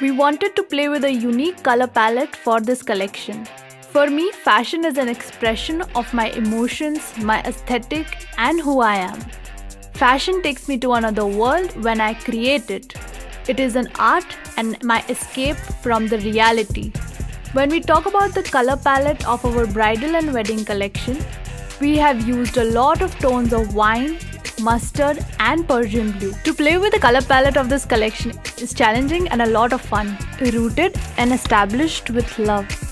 We wanted to play with a unique color palette for this collection. For me, fashion is an expression of my emotions, my aesthetic, and who I am. Fashion takes me to another world when I create it. It is an art and my escape from the reality. When we talk about the color palette of our bridal and wedding collection, we have used a lot of tones of wine, mustard and Persian blue. To play with the color palette of this collection is challenging and a lot of fun. Rooted and established with love.